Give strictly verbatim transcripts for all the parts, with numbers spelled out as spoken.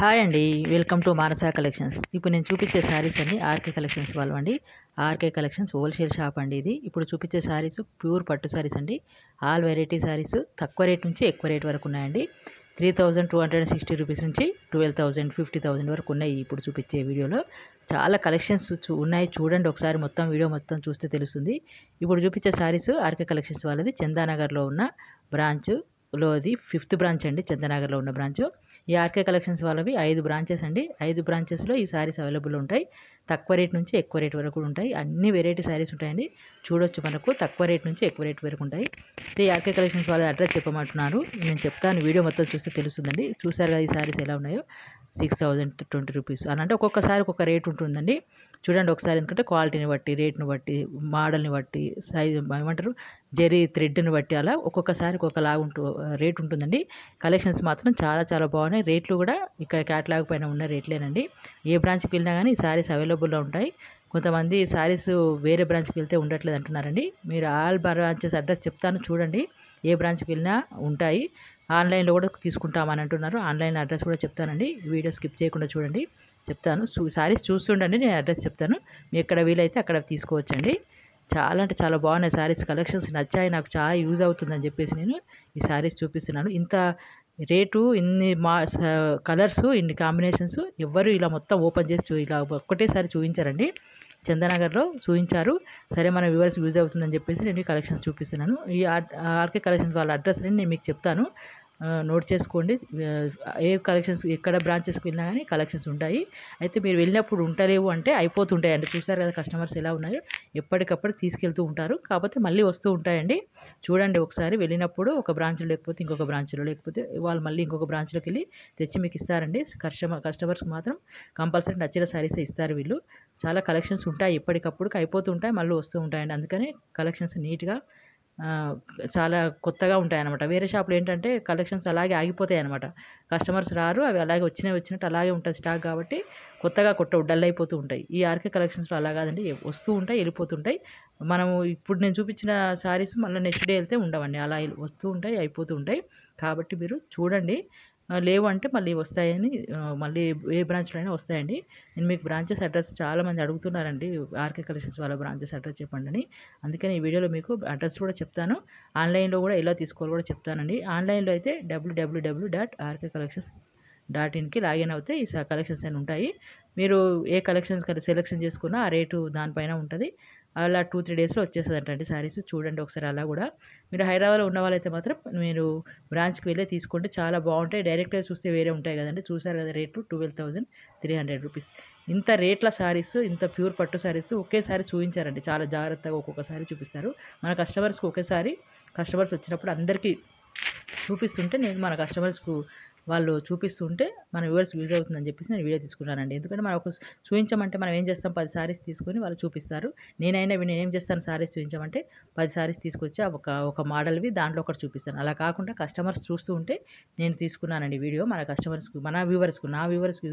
Hi అండి, welcome to Manasa collections. ఇప్పుడు నేను చూపించే శారీస్ అన్ని ఆర్కే కలెక్షన్స్ వాళ్ళండి. ఆర్కే కలెక్షన్స్ హోల్సేల్ షాప్ అండి. ఇది ఇప్పుడు చూపించే శారీస్ ప్యూర్ పట్టు శారీస్ అండి. ఆల్ వెరైటీ శారీస్ తక్కువ రేట్ నుంచి ఎక్కువ రేట్ వరకు ఉన్నాయండి. Three thousand two hundred sixty rupees నుంచి ట్వెల్వ్ థౌజండ్ ఫిఫ్టీ థౌజండ్ వరకు ఉన్నాయి. ఇప్పుడు చూపించే వీడియోలో చాలా కలెక్షన్స్ ఉన్నాయి, చూడండి ఒకసారి. మొత్తం వీడియో మొత్తం చూస్తే తెలుస్తుంది. ఇప్పుడు చూపించే శారీస్ ఆర్కే కలెక్షన్స్ వాళ్ళది చందానగర్లో ఉన్న బ్రాంచ్ లోది ఫిఫ్త్ బ్రాంచ్ అండి. చందనగర్లో ఉన్న బ్రాంచ్. ఈ ఆర్కే కలెక్షన్స్ వాళ్ళవి ఐదు బ్రాంచెస్ అండి. ఐదు బ్రాంచెస్లో ఈ శారీస్ అవైలబుల్ ఉంటాయి. తక్కువ రేట్ నుంచి ఎక్కువ రేట్ వరకు ఉంటాయి. అన్ని వెరైటీ శారీస్ ఉంటాయండి. చూడొచ్చు, మనకు తక్కువ రేట్ నుంచి ఎక్కువ రేట్ వరకు ఉంటాయి. ఈ ఆర్కే కలెక్షన్స్ వాళ్ళ అడ్రస్ చెప్పమంటున్నారు, నేను చెప్తాను. వీడియో మొత్తం చూస్తే తెలుస్తుందండి. చూసారు కదా ఈ శారీస్ ఎలా ఉన్నాయో. సిక్స్ థౌజండ్ ట్వంటీ రూపీస్ అని అంటే ఒక్కొక్కసారి ఒక్కొక్క రేట్ ఉంటుందండి. చూడండి ఒకసారి, ఎందుకంటే క్వాలిటీని బట్టి, రేట్ని బట్టి, మోడల్ని బట్టి, సైజు ఏమంటారు, జరీ థ్రెడ్ని బట్టి అలా ఒక్కొక్కసారి ఒక్కొక్కలా ఉంటు రేట్ ఉంటుందండి. కలెక్షన్స్ మాత్రం చాలా చాలా బాగున్నాయి. రేట్లు కూడా ఇక్కడ క్యాటలాగ్ పైన ఉన్న రేట్లేనండి. ఏ బ్రాంచ్కి వెళ్ళినా కానీ ఈ శారీస్ అవైలబుల్లో ఉంటాయి. కొంతమంది శారీస్ వేరే బ్రాంచ్కి వెళ్తే ఉండట్లేదు అంటున్నారండి. మీరు ఆల్ బ్రాంచెస్ అడ్రస్ చెప్తాను, చూడండి. ఏ బ్రాంచ్కి వెళ్ళినా ఉంటాయి. ఆన్లైన్లో కూడా తీసుకుంటామని అంటున్నారు. ఆన్లైన్ అడ్రస్ కూడా చెప్తానండి. వీడియో స్కిప్ చేయకుండా చూడండి, చెప్తాను. చూ సారీస్ చూస్తుండండి, నేను అడ్రస్ చెప్తాను. మీరు ఎక్కడ వీలైతే అక్కడ తీసుకోవచ్చండి. చాలా అంటే చాలా బాగున్నాయి శారీస్. కలెక్షన్స్ నచ్చాయి నాకు, చాలా యూజ్ అవుతుందని చెప్పేసి నేను ఈ శారీస్ చూపిస్తున్నాను. ఇంత రేటు, ఇన్ని మా కలర్స్, ఇన్ని కాంబినేషన్స్ ఎవ్వరు ఇలా మొత్తం ఓపెన్ చేసి ఇలా ఒక్కటేసారి చూపించారండి. చందనగర్లో చూపించారు. సరే, మన వ్యూవర్స్ యూజ్ అవుతుందని చెప్పేసి నేను ఈ కలెక్షన్స్ చూపిస్తున్నాను. ఈ ఆర్కే కలెక్షన్స్ వాళ్ళ అడ్రస్ అని నేను మీకు చెప్తాను, నోట్ చేసుకోండి. ఏ కలెక్షన్స్ ఎక్కడ బ్రాంచెస్కి వెళ్ళినా కానీ కలెక్షన్స్ ఉంటాయి. అయితే మీరు వెళ్ళినప్పుడు ఉండలేవు అంటే అయిపోతుంటాయండి. చూసారు కదా కస్టమర్స్ ఎలా ఉన్నాయో, ఎప్పటికప్పుడు తీసుకెళ్తూ ఉంటారు. కాకపోతే మళ్ళీ వస్తూ ఉంటాయండి. చూడండి ఒకసారి, వెళ్ళినప్పుడు ఒక బ్రాంచ్లో లేకపోతే ఇంకొక బ్రాంచ్లో లేకపోతే వాళ్ళు మళ్ళీ ఇంకొక బ్రాంచ్లోకి వెళ్ళి తెచ్చి మీకు ఇస్తారండి. కస్టమర్ కస్టమర్స్కి మాత్రం కంపల్సరీ నచ్చిన శారీసే ఇస్తారు వీళ్ళు. చాలా కలెక్షన్స్ ఉంటాయి, ఎప్పటికప్పుడు అయిపోతుంటాయి, మళ్ళీ వస్తూ ఉంటాయండి. అందుకని కలెక్షన్స్ నీట్గా చాలా కొత్తగా ఉంటాయన్నమాట. వేరే షాపులు ఏంటంటే కలెక్షన్స్ అలాగే ఆగిపోతాయి అన్నమాట. కస్టమర్స్ రారు, అవి అలాగే వచ్చినవి వచ్చినట్టు అలాగే ఉంటుంది స్టాక్. కాబట్టి కొత్తగా కొత్త డల్ అయిపోతూ ఉంటాయి. ఈ ఆర్కే కలెక్షన్స్లో అలా కాదండి, వస్తూ ఉంటాయి, వెళ్ళిపోతుంటాయి. మనము ఇప్పుడు నేను చూపించిన శారీస్ మళ్ళీ నెక్స్ట్ డే వెళ్తే ఉండవండి, అలా వస్తూ ఉంటాయి, అయిపోతూ ఉంటాయి. కాబట్టి మీరు చూడండి, లేవు అంటే మళ్ళీ వస్తాయని, మళ్ళీ ఏ బ్రాంచ్లో అయినా వస్తాయండి. నేను మీకు బ్రాంచెస్ అడ్రస్ చాలామంది అడుగుతున్నారండి, ఆర్కే కలెక్షన్స్ వాళ్ళ బ్రాంచెస్ అడ్రస్ చెప్పండి అని. అందుకని ఈ వీడియోలో మీకు అడ్రస్ కూడా చెప్తాను. ఆన్లైన్లో కూడా ఎలా తీసుకోవాలి కూడా చెప్తానండి. ఆన్లైన్లో అయితే W W W dot RK collections dot ఇన్కి లాగిన్ అవుతే ఈ కలెక్షన్స్ అని ఉంటాయి. మీరు ఏ కలెక్షన్స్ కదా సెలెక్షన్ చేసుకున్నా ఆ రేటు దానిపైన ఉంటుంది. అలా టూ త్రీ డేస్లో వచ్చేస్తుందంటండి శారీస్. చూడండి ఒకసారి అలా కూడా. మీరు హైదరాబాద్లో ఉన్న వాళ్ళైతే మాత్రం మీరు బ్రాంచ్కి వెళ్ళి తీసుకుంటే చాలా బాగుంటాయి. డైరెక్ట్గా చూస్తే వేరే ఉంటాయి కదండి. చూసారు కదా rate twelve thousand three hundred rupees. ఇంత రేట్ల శారీస్, ఇంత ప్యూర్ పట్టు శారీస్ ఒకేసారి చూపించారండి. చాలా జాగ్రత్తగా ఒక్కొక్కసారి చూపిస్తారు. మన కస్టమర్స్కి ఒకేసారి కస్టమర్స్ వచ్చినప్పుడు అందరికీ చూపిస్తుంటే, నేను మన కస్టమర్స్కు వాళ్ళు చూపిస్తుంటే మన వ్యూవర్స్ యూజ్ అవుతుందని చెప్పేసి నేను వీడియో తీసుకున్నానండి. ఎందుకంటే మనం ఒక చూపించమంటే మనం ఏం చేస్తాం, పది శారీస్ తీసుకొని వాళ్ళు చూపిస్తారు. నేనైనా నేనేం చేస్తాను, శారీస్ చూపించమంటే పది శారీస్ తీసుకొచ్చి ఒక ఒక మోడల్వి దాంట్లో ఒకటి చూపిస్తాను. అలా కాకుండా కస్టమర్స్ చూస్తూ ఉంటే నేను తీసుకున్నానండి వీడియో. మన కస్టమర్స్కు, మన వ్యూవర్స్కు, నా వ్యూవర్స్కి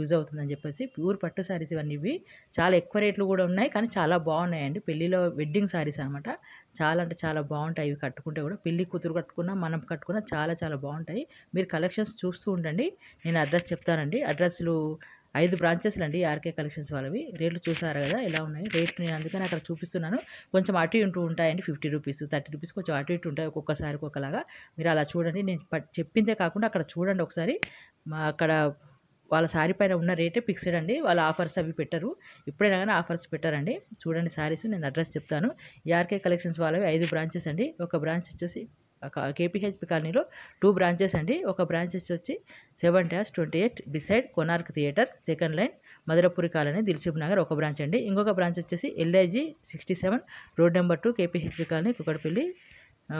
యూజ్ అవుతుందని చెప్పేసి ప్యూర్ పట్టు శారీస్ ఇవన్నీ. ఇవి చాలా ఎక్కువ రేట్లు కూడా ఉన్నాయి కానీ చాలా బాగున్నాయండి. పెళ్లిలో వెడ్డింగ్ శారీస్ అనమాట. చాలా అంటే చాలా బాగుంటాయి. ఇవి కట్టుకుంటే కూడా పెళ్లి కూతురు కట్టుకున్నా మనం కట్టుకున్నా చాలా చాలా బాగుంటాయి. మీరు కలెక్షన్స్ చూస్తూ ఉండండి, నేను అడ్రస్ చెప్తానండి. అడ్రస్లు ఐదు బ్రాంచెస్లు అండి ఆర్కే కలెక్షన్స్ వాళ్ళవి. రేట్లు చూసారు కదా ఎలా ఉన్నాయి రేట్లు, నేను అందుకని అక్కడ చూపిస్తున్నాను. కొంచెం అటు ఇంటూ ఉంటాయండి, ఫిఫ్టీ రూపీస్ థర్టీ రూపీస్ కొంచెం అటు ఇటు ఉంటాయి ఒక్కొక్కసారి ఒక్కొక్కలాగా. మీరు అలా చూడండి, నేను చెప్పిందే కాకుండా అక్కడ చూడండి ఒకసారి. అక్కడ వాళ్ళ శారీ పైన ఉన్న రేటే ఫిక్స్డ్ అండి. వాళ్ళ ఆఫర్స్ అవి పెట్టరు, ఎప్పుడైనా కానీ ఆఫర్స్ పెట్టారండి. చూడండి శారీస్, నేను అడ్రస్ చెప్తాను. ఆర్కే కలెక్షన్స్ వాళ్ళవి ఐదు బ్రాంచెస్ అండి. ఒక బ్రాంచ్ వచ్చేసి కేపీహెచ్పి కాలనీలో టూ బ్రాంచెస్ అండి. ఒక బ్రాంచెస్ వచ్చి seven dash twenty eight beside Konark theatre second line Madhurapuri colony Dilsukhnagar ఒక బ్రాంచ్ అండి. ఇంకొక బ్రాంచ్ వచ్చేసి LIG sixty seven road number two KPHB colony Kukatpally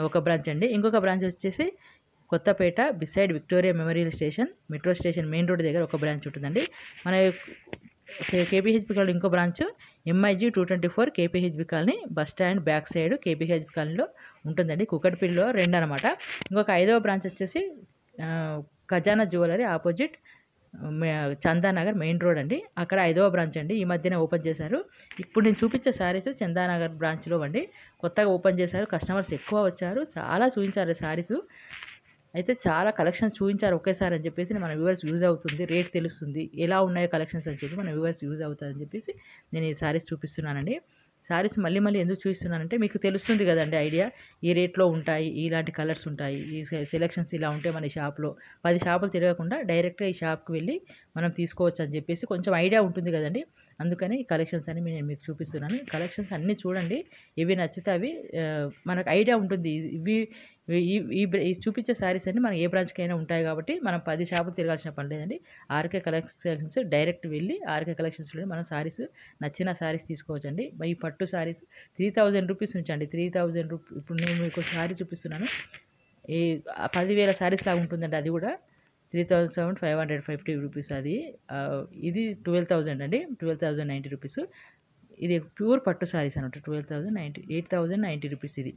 ఒక బ్రాంచ్ అండి. ఇంకొక బ్రాంచ్ వచ్చేసి Kothapet beside Victoria memorial station metro station main road దగ్గర ఒక బ్రాంచ్ ఉంటుందండి. మన కేపీహెచ్పి కాలనీ ఇంకో branch MIG two twenty four KPHB colony bus stand back side KPHB కాలనీలో ఉంటుందండి. కుకట్పల్లిలో రెండు అనమాట. ఇంకొక ఐదవ బ్రాంచ్ వచ్చేసి Khazana jewellery opposite Chandanagar main road అండి. అక్కడ ఐదవ బ్రాంచ్ అండి. ఈ మధ్యనే ఓపెన్ చేశారు. ఇప్పుడు నేను చూపించే శారీస్ చందానగర్ బ్రాంచ్లో అండి. కొత్తగా ఓపెన్ చేశారు, కస్టమర్స్ ఎక్కువ వచ్చారు, చాలా చూపించారు శారీసు. అయితే చాలా కలెక్షన్స్ చూపించారు ఒకేసారి అని చెప్పేసి మన వ్యూవర్స్ యూజ్ అవుతుంది, రేట్ తెలుస్తుంది, ఎలా ఉన్నాయో కలెక్షన్స్ అని చెప్పి మన వ్యూవర్స్ యూజ్ అవుతుందని చెప్పేసి నేను ఈ శారీస్ చూపిస్తున్నానండి. శారీస్ మళ్ళీ మళ్ళీ ఎందుకు చూపిస్తున్నానంటే మీకు తెలుస్తుంది కదండి ఐడియా, ఈ రేట్లో ఉంటాయి, ఇలాంటి కలర్స్ ఉంటాయి, ఈ సెలెక్షన్స్ ఇలా ఉంటాయి, మన షాప్లో పది షాపులు తిరగకుండా డైరెక్ట్గా ఈ షాప్కి వెళ్ళి మనం తీసుకోవచ్చు అని చెప్పేసి కొంచెం ఐడియా ఉంటుంది కదండి, అందుకని ఈ కలెక్షన్స్ అని నేను మీకు చూపిస్తున్నాను. కలెక్షన్స్ అన్నీ చూడండి, ఇవి నచ్చితే అవి మనకు ఐడియా ఉంటుంది. ఇవి ఈ చూపించే శారీస్ అన్ని మనం ఏ బ్రాంచ్కి అయినా ఉంటాయి కాబట్టి మనం పది షాపులు తిరగాల్సిన పని లేదండి. ఆర్కే కలెక్షన్స్ డైరెక్ట్ వెళ్ళి ఆర్కే కలెక్షన్స్లో మనం శారీస్ నచ్చిన శారీస్ తీసుకోవచ్చండి. ఈ పట్టు శారీస్ త్రీ థౌజండ్ రూపీస్ నుంచండి, త్రీ థౌజండ్ రూపీ ఇప్పుడు నేను మీకు శారీ చూపిస్తున్నాను, ఈ పదివేల శారీస్ లాగా ఉంటుందండి, అది కూడా three thousand seven five hundred fifty rupees అది. ఇది ట్వెల్వ్ థౌజండ్ అండి, ట్వెల్వ్ థౌజండ్ నైంటీ రూపీస్. ఇది ప్యూర్ పట్టు శారీస్ అనమాట, twelve thousand ninety eight thousand ninety rupees. ఇది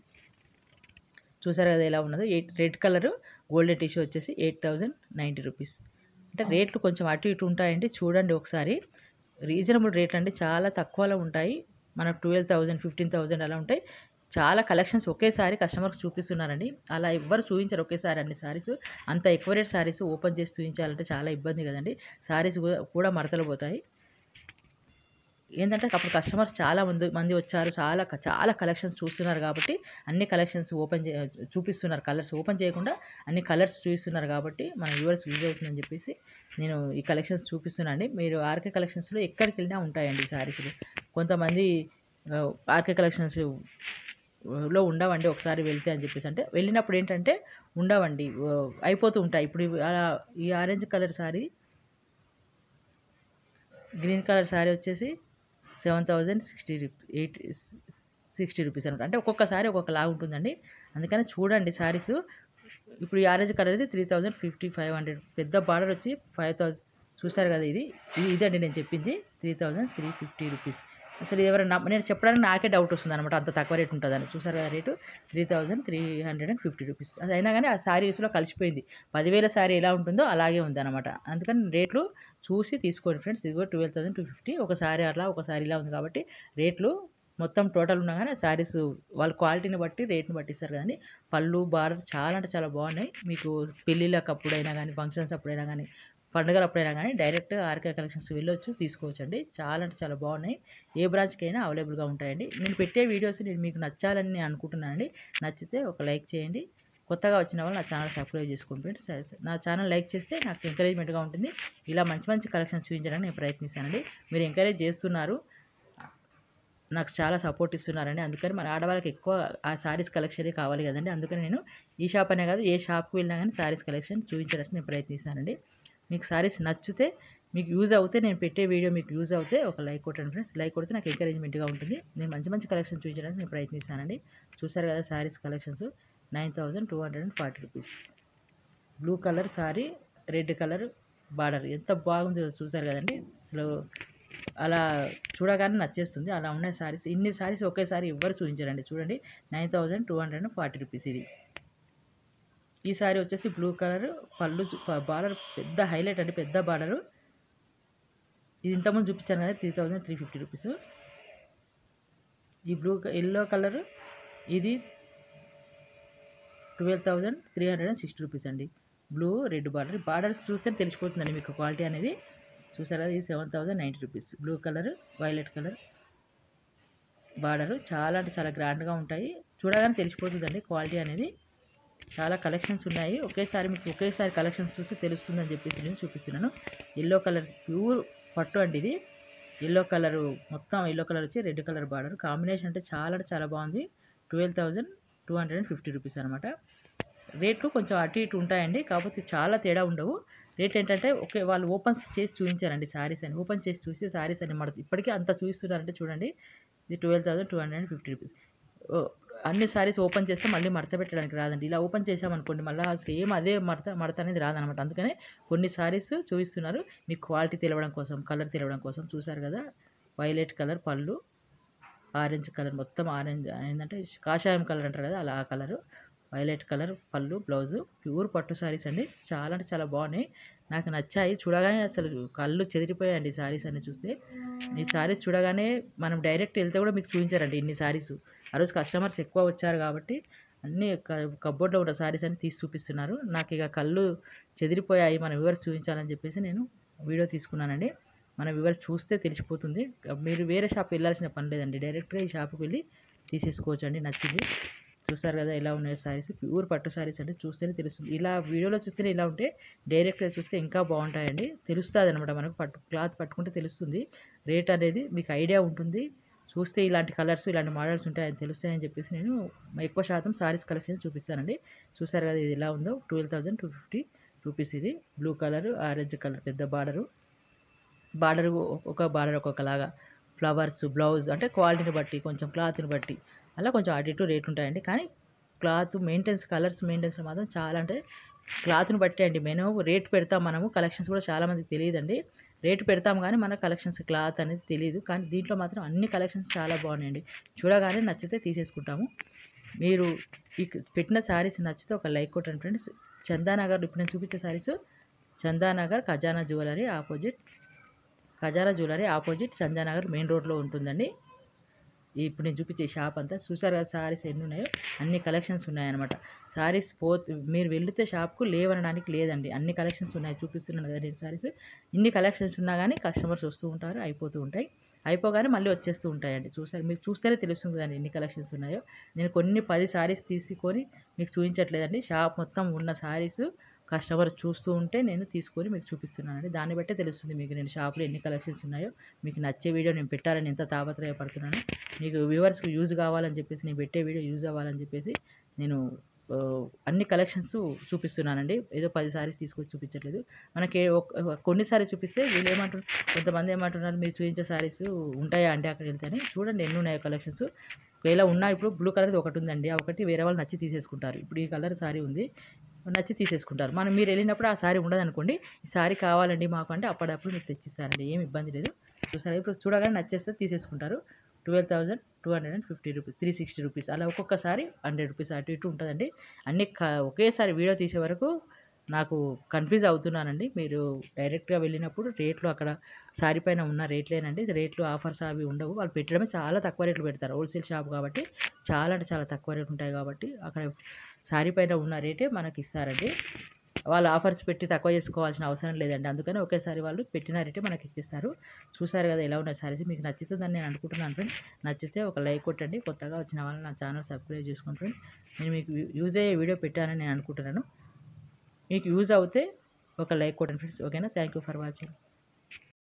చూసారు కదా ఎలా ఉన్నదో, eight red colour golden tissue వచ్చేసి ఎయిట్ థౌజండ్ నైంటీ రూపీస్. అంటే రేట్లు కొంచెం అటు ఇటు ఉంటాయండి, చూడండి ఒకసారి. రీజనబుల్ రేట్ అండి, చాలా తక్కువలో ఉంటాయి, మనకు ట్వెల్వ్ థౌజండ్ ఫిఫ్టీన్ థౌజండ్ అలా ఉంటాయి. చాలా కలెక్షన్స్ ఒకేసారి కస్టమర్కి చూపిస్తున్నారండి, అలా ఎవ్వరు చూపించారు ఒకేసారి అన్ని శారీస్. అంత ఎక్కువ రేట్ శారీస్ ఓపెన్ చేసి చూపించాలంటే చాలా ఇబ్బంది కదండి, శారీస్ కూడా మడతలు పోతాయి. ఏంటంటే అప్పుడు కస్టమర్స్ చాలా మంది మంది వచ్చారు, చాలా చాలా కలెక్షన్స్ చూస్తున్నారు కాబట్టి అన్ని కలెక్షన్స్ ఓపెన్ చే చూపిస్తున్నారు, కలర్స్ ఓపెన్ చేయకుండా అన్ని కలర్స్ చూపిస్తున్నారు కాబట్టి మన వ్యూవర్స్ యూజ్ అవుతుందని చెప్పేసి నేను ఈ కలెక్షన్స్ చూపిస్తున్నానండి. మీరు ఆర్కే కలెక్షన్స్లో ఎక్కడికి వెళ్ళినా ఉంటాయండి ఈ శారీస్లు. కొంతమంది ఆర్కే కలెక్షన్స్ లో ఉండవండి, ఒకసారి వెళ్తే అని చెప్పేసి అంటే వెళ్ళినప్పుడు ఏంటంటే ఉండవండి, అయిపోతూ ఉంటాయి. ఇప్పుడు ఈ orange colour sari, green colour sari వచ్చేసి seven thousand sixty rupee eight sixty rupees అనమాట. అంటే ఒక్కొక్కసారి ఒక్కొక్క లాగా ఉంటుందండి, అందుకని చూడండి శారీస్. ఇప్పుడు ఈ ఆరెంజ్ కలర్ అయితే three thousand fifty five hundred పెద్ద బార్డర్ వచ్చి ఫైవ్ థౌజండ్ చూసారు కదా, ఇది ఇది ఇదండి నేను చెప్పింది, three thousand three fifty rupees. అసలు ఎవరైనా నేను చెప్పడానికి నాకే డౌట్ వస్తుంది అనమాట, అంత తక్కువ రేట్ ఉంటుందని. చూసారు కదా rate three thousand three hundred and fifty rupees. అది అయినా కానీ ఆ శారీస్లో కలిసిపోయింది, పదివేల శారీ ఎలా ఉంటుందో అలాగే ఉందన్నమాట. అందుకని రేట్లు చూసి తీసుకోండి ఫ్రెండ్స్. ఇదిగో ట్వెల్వ్ థౌజండ్ టూ ఫిఫ్టీ ఒకసారి అలా ఒకసారి ఇలా ఉంది కాబట్టి రేట్లు మొత్తం టోటల్ ఉన్నా కానీ శారీస్ వాళ్ళ క్వాలిటీని బట్టి రేట్ని బట్టి ఇస్తారు కదండి. పళ్ళు బార్డర్ చాలా అంటే చాలా బాగున్నాయి, మీకు పెళ్ళిళ్ళకి అప్పుడైనా కానీ ఫంక్షన్స్ అప్పుడైనా కానీ పండుగలు అప్పుడైనా కానీ డైరెక్ట్ ఆర్కే కలెక్షన్స్ వెళ్ళొచ్చు తీసుకోవచ్చండి. చాలా అంటే చాలా బాగున్నాయి, ఏ బ్రాంచ్కైనా అవైలబుల్గా ఉంటాయండి. నేను పెట్టే వీడియోస్ నేను మీకు నచ్చాలని నేను అనుకుంటున్నానండి, నచ్చితే ఒక లైక్ చేయండి. కొత్తగా వచ్చిన వాళ్ళు నా ఛానల్ సబ్స్క్రైబ్ చేసుకోండి ఫ్రెండ్స్. నా ఛానల్ లైక్ చేస్తే నాకు ఎంకరేజ్మెంట్గా ఉంటుంది, ఇలా మంచి మంచి కలెక్షన్స్ చూపించడానికి నేను ప్రయత్నిస్తానండి. మీరు ఎంకరేజ్ చేస్తున్నారు, నాకు చాలా సపోర్ట్ ఇస్తున్నారండి, అందుకని మన ఆడవాళ్ళకి ఎక్కువ ఆ శారీస్ కలెక్షనే కావాలి కదండి. అందుకని నేను ఈ షాప్ అనే కాదు ఏ షాప్కి వెళ్ళినా కానీ శారీస్ కలెక్షన్ చూపించడానికి నేను ప్రయత్నిస్తానండి. మీకు శారీస్ నచ్చితే, మీకు యూజ్ అవుతే, నేను పెట్టే వీడియో మీకు యూజ్ అవుతే ఒక లైక్ కొట్టండి ఫ్రెండ్స్. లైక్ కొడితే నాకు ఎంకరేజ్మెంట్గా ఉంటుంది, నేను మంచి మంచి కలెక్షన్ చూపించడానికి నేను ప్రయత్నిస్తానండి. చూసారు కదా saris collections, nine thousand two hundred and forty rupees. Blue colour sari, red colour border, ఎంత బాగుంది చూసారు కదండి. అసలు అలా చూడగానే నచ్చేస్తుంది, అలా ఉన్న శారీస్. ఇన్ని శారీస్ ఒకేసారి ఎవ్వరు చూపించారండి, చూడండి. Nine thousand two hundred and forty rupees. ఇది ఈ సారీ వచ్చేసి బ్లూ కలర్, పళ్ళు బార్డర్ పెద్ద హైలైట్ అండి, పెద్ద బార్డరు. ఇది ఇంతకుముందు చూపించాను కదా, three thousand three fifty rupees. ఈ బ్లూ ఎల్లో కలర్ ఇది twelve thousand three hundred and sixty rupees అండి. బ్లూ రెడ్ బార్డర్, బార్డర్ చూస్తే తెలిసిపోతుందండి మీకు క్వాలిటీ అనేది. చూసారు కదా, ఇది seven thousand ninety rupees. Blue colour, violet colour border, చాలా అంటే చాలా గ్రాండ్గా ఉంటాయి, చూడగానే తెలిసిపోతుందండి క్వాలిటీ అనేది. చాలా కలెక్షన్స్ ఉన్నాయి ఒకేసారి, మీకు ఒకేసారి కలెక్షన్స్ చూసి తెలుస్తుందని చెప్పేసి నేను చూపిస్తున్నాను. ఎల్లో కలర్ ప్యూర్ పట్టు అండి, ఇది ఎల్లో కలరు, మొత్తం ఎల్లో కలర్ వచ్చి రెడ్ కలర్ బార్డర్ కాంబినేషన్ అంటే చాలా అంటే చాలా బాగుంది. Twelve thousand two hundred and fifty rupees అనమాట. రేట్లు కొంచెం అటు ఇటు ఉంటాయండి, కాకపోతే చాలా తేడా ఉండవు. రేట్ ఏంటంటే ఓకే, వాళ్ళు ఓపెన్ చేసి చూపించారండి శారీస్ అని, ఓపెన్ చేసి చూసి శారీస్ అని మడత ఇప్పటికీ అంత చూపిస్తున్నారంటే చూడండి. ఇది twelve thousand two hundred and fifty rupees. అన్ని శారీస్ ఓపెన్ చేస్తే మళ్ళీ మడత పెట్టడానికి రాదండి, ఇలా ఓపెన్ చేసామనుకోండి మళ్ళీ సేమ్ అదే మడత మడత అనేది రాదనమాట. అందుకనే కొన్ని శారీస్ చూపిస్తున్నారు మీకు క్వాలిటీ తెలియడం కోసం, కలర్ తెలియడం కోసం. చూసారు కదా, వైలెట్ కలర్ పళ్ళు, ఆరెంజ్ కలర్, మొత్తం ఆరెంజ్ ఏంటంటే కాషాయం కలర్ అంటారు కదా అలా ఆ కలరు, వైలెట్ కలర్ పళ్ళు, బ్లౌజు. ప్యూర్ పట్టు శారీస్ అండి, చాలా అంటే చాలా బాగున్నాయి, నాకు నచ్చాయి. చూడగానే అసలు కళ్ళు చెదిరిపోయాయండి శారీస్ అన్ని చూస్తే. ఈ శారీస్ చూడగానే మనం డైరెక్ట్ వెళ్తే కూడా మీకు చూపించారండి ఇన్ని శారీస్. ఆ రోజు కస్టమర్స్ ఎక్కువ వచ్చారు కాబట్టి అన్ని కబోర్డ్‌లో ఉన్న సారీస్ అన్ని తీసి చూపిస్తున్నారు. నాకు ఇక కళ్ళు చెదిరిపోయాయి మన వ్యూవర్స్ చూపించాలని చెప్పేసి నేను వీడియో తీసుకున్నానండి. మన వ్యూవర్స్ చూస్తే తెలిసిపోతుంది. మీరు వేరే షాప్ వెళ్ళాల్సిన పని లేదండి, డైరెక్ట్‌గా ఈ షాప్‌కి వెళ్ళి తీసేసుకోవచ్చు అండి. నచ్చింది చూస్తారు కదా ఇలా ఉన్నాయి సారీస్, ప్యూర్ పట్టు సారీస్ అంటే చూస్తేనే తెలుస్తుంది. ఇలా వీడియోలో చూస్తేనే ఇలా ఉంటే డైరెక్ట్గా చూస్తే ఇంకా బాగుంటాయండి, తెలుస్తుంది అనమాట. మనకు పట్టు క్లాత్ పట్టుకుంటే తెలుస్తుంది, రేట్ అనేది మీకు ఐడియా ఉంటుంది. చూస్తే ఇలాంటి కలర్స్ ఇలాంటి మోడల్స్ ఉంటాయని తెలుస్తాయని చెప్పేసి నేను ఎక్కువ శాతం సారీస్ కలెక్షన్ చూపిస్తానండి. చూసారు కదా ఇది ఎలా ఉందో, twelve thousand two fifty rupees. ఇది బ్లూ కలర్, ఆరెంజ్ కలర్, పెద్ద బార్డరు, బార్డర్ ఒక బార్డర్ ఒక్కొక్కలాగా, ఫ్లవర్స్, బ్లౌజ్ అంటే క్వాలిటీని బట్టి కొంచెం క్లాత్ని బట్టి అలా కొంచెం అటు ఇటు రేట్ ఉంటాయండి. కానీ క్లాత్ మెయింటెన్స్ కలర్స్ మెయింటెన్స్లో మాత్రం చాలా, అంటే క్లాత్ని బట్టి అండి. మేము రేట్ పెడతాం, మనము కలెక్షన్స్ కూడా చాలామందికి తెలియదండి. రేట్ పెడతాం కానీ మన కలెక్షన్స్ క్లాత్ అనేది తెలియదు. కానీ దీంట్లో మాత్రం అన్ని కలెక్షన్స్ చాలా బాగున్నాయండి. చూడగానే నచ్చితే తీసేసుకుంటాము. మీరు ఈ పెట్టిన శారీస్ నచ్చితే ఒక లైక్ కొట్టండి ఫ్రెండ్స్. చందానగర్ ఇప్పుడు నేను చూపించే saris Chandanagar Khazana jewellery opposite, Khazana jewellery opposite Chandanagar main రోడ్లో ఉంటుందండి ఇప్పుడు నేను చూపించే షాప్ అంతా. చూసారు కదా శారీస్ ఎన్ని ఉన్నాయో, అన్ని కలెక్షన్స్ ఉన్నాయన్నమాట. శారీస్ పో మీరు వెళితే షాప్కు లేవనడానికి లేదండి, అన్ని కలెక్షన్స్ ఉన్నాయి. చూపిస్తున్నాను కదా నేను శారీస్, ఇన్ని కలెక్షన్స్ ఉన్నా కానీ కస్టమర్స్ వస్తూ ఉంటారు, అయిపోతూ ఉంటాయి, అయిపోగానే మళ్ళీ వచ్చేస్తూ ఉంటాయండి. చూసారు, మీకు చూస్తేనే తెలుస్తుంది కదండి ఎన్ని కలెక్షన్స్ ఉన్నాయో. నేను కొన్ని పది శారీస్ తీసుకొని మీకు చూపించట్లేదండి, షాప్ మొత్తం ఉన్న శారీస్ కస్టమర్ చూస్తూ ఉంటే నేను తీసుకొని మీకు చూపిస్తున్నానండి. దాన్ని బట్టే తెలుస్తుంది మీకు నేను షాప్లో ఎన్ని కలెక్షన్స్ ఉన్నాయో. మీకు నచ్చే వీడియో నేను పెట్టాలని ఎంత తాపత్రయపడుతున్నాను, మీకు వ్యూవర్స్కి యూజ్ కావాలని చెప్పేసి, నేను పెట్టే వీడియో యూజ్ అవ్వాలని చెప్పేసి నేను అన్ని కలెక్షన్స్ చూపిస్తున్నానండి. ఏదో పది సారీస్ తీసుకొచ్చి చూపించట్లేదు. మనకి కొన్ని సారీస్ చూపిస్తే వీళ్ళు ఏమంటారు, కొంతమంది ఏమంటున్నారు మీరు చూపించే సారీస్ ఉంటాయా అంటే అక్కడ వెళ్తాయని. చూడండి ఎన్ని ఉన్నాయో కలెక్షన్స్. ఒకవేళ ఉన్నా ఇప్పుడు బ్లూ కలర్ది ఒకటి ఉందండి, ఒకటి వేరే వాళ్ళు నచ్చి తీసేసుకుంటారు. ఇప్పుడు ఈ కలర్ సారీ ఉంది నచ్చి తీసేసుకుంటారు. మనం మీరు వెళ్ళినప్పుడు ఆ సారీ ఉండదనుకోండి, ఈ సారీ కావాలండి మాకు అంటే అప్పుడప్పుడు మీకు తెచ్చిస్తారండి, ఏమి ఇబ్బంది లేదు. చూసారా ఇప్పుడు చూడగానే నచ్చేస్తే తీసేసుకుంటారు. Twelve thousand two hundred and fifty rupees, three sixty rupees అలా ఒక్కొక్కసారి హండ్రెడ్ రూపీస్ అటు ఇటు ఉంటుందండి. అన్నీ ఒకేసారి వీడియో తీసే వరకు నాకు కన్ఫ్యూజ్ అవుతున్నానండి. మీరు డైరెక్ట్గా వెళ్ళినప్పుడు రేట్లు అక్కడ సారీ పైన ఉన్న రేట్లేనండి, రేట్లు ఆఫర్స్ అవి ఉండవు. వాళ్ళు పెట్టడమే చాలా తక్కువ రేట్లు పెడతారు, హోల్సేల్ షాప్ కాబట్టి చాలా అంటే చాలా తక్కువ రేట్లు ఉంటాయి కాబట్టి అక్కడ సారీ పైన ఉన్న రేటే మనకి ఇస్తారండి. వాళ్ళు ఆఫర్స్ పెట్టి తక్కువ చేసుకోవాల్సిన అవసరం లేదండి, అందుకని ఒకేసారి వాళ్ళు పెట్టిన రేటే మనకి ఇచ్చేస్తారు. చూసారు కదా ఎలా ఉన్నాయి సారీస్. మీకు నచ్చుతుందని నేను అనుకుంటున్నాను ఫ్రెండ్. నచ్చితే ఒక లైక్ కొట్టండి, కొత్తగా వచ్చిన వాళ్ళని నా ఛానల్ సబ్స్క్రైబ్ చేసుకోండి ఫ్రెండ్. నేను మీకు యూజ్ అయ్యే వీడియో పెట్టానని నేను అనుకుంటున్నాను, మీకు యూజ్ అవుతే ఒక లైక్ కొట్టండి ఫ్రెండ్స్. ఓకేనా, థ్యాంక్ యూ ఫర్ వాచింగ్.